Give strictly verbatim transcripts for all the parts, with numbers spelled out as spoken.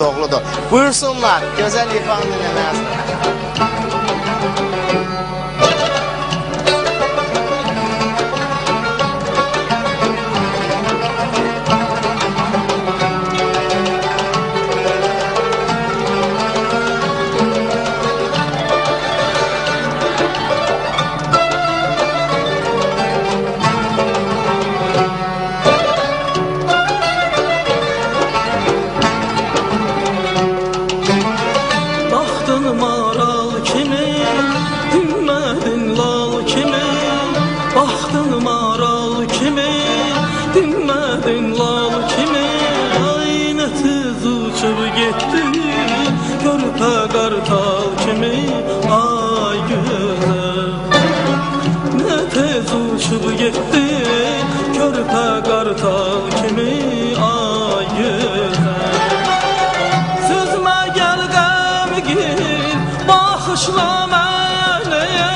Doğrudur. Buyursunlar, güzel ifade dinlemezler. Kartal kimi ay güzel Ne tez uçup gitti Körpe kartal kimi ay güzel Süzme gel gamgin Bakışla beni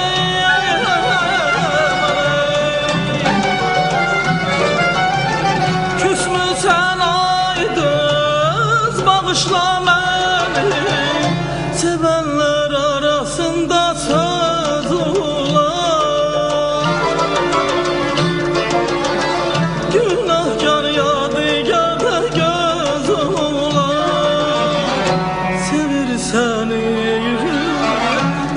Küsmü sen aydız Bağışla beni Sevenler arasında söz olar Günahkar yadigarda göz olar Sevir seni yürü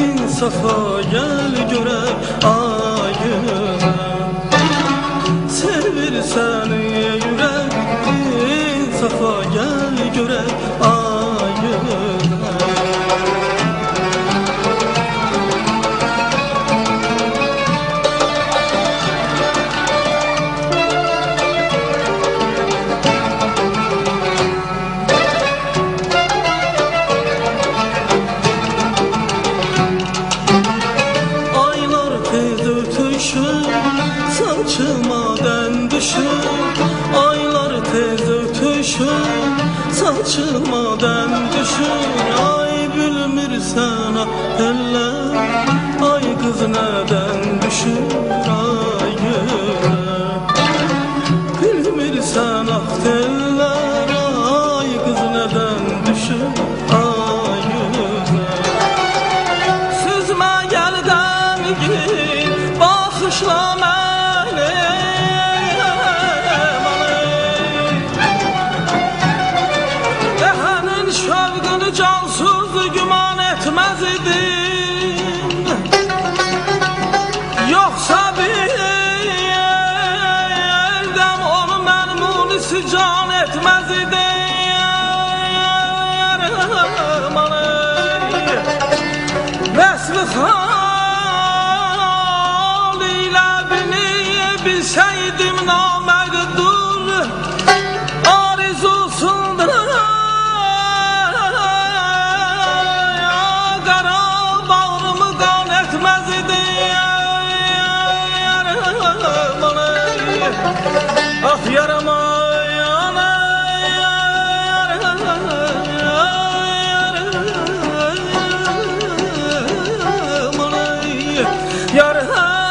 İnsafa gel görek ay yürü Sevir seni yürü İnsafa gel görek ay yürü Saçılmadan düşür Aylar tez ötüşür Saçılmadan düşür Ay bilmir sana eller Ay kız neden düşür Ay yürek Bilmir sana eller Ay kız neden düşür Ay yürek Süzme gel demgin Bakışla beni Can etmez değerim aley Vesli hal ile beni bilseydim namegdur Arzusundur Kara bağrımı kan etmez değerim aley Ah yarama Yar hay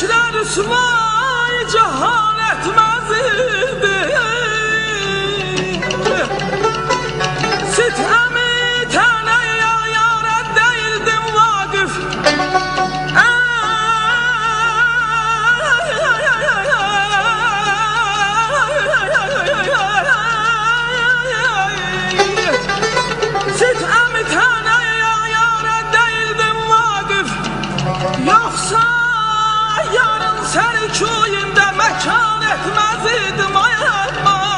Gençler ıslah cehan etmez idi. Sitem-i teneye yâre değildim vakıf. Sitem-i teneye yâre değildim vakıf. Yoksa yarın seni köyünde mekan etmez idim ayağıma.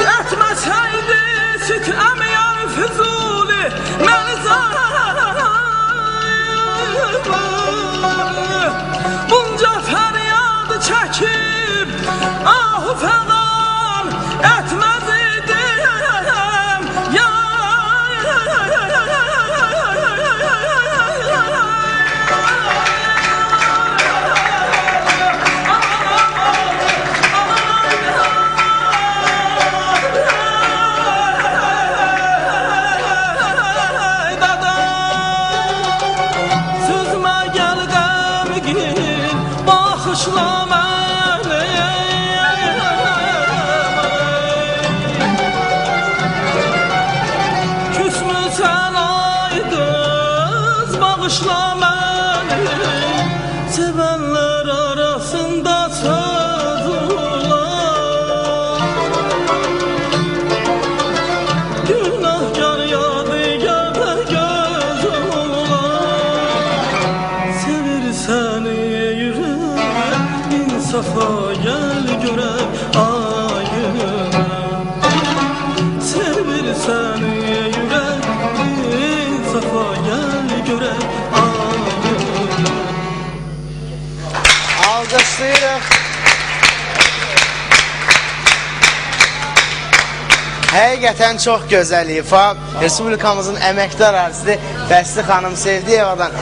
Etmeseydi sitem yar Füzuli beni zalim. Bunca feryadı çekip ahu fegan etmez idim ya. Həqiqətən çox gözəl ifa, Respublikamızın əməkdar artisti Bəsli xanım Sevdiyevadan.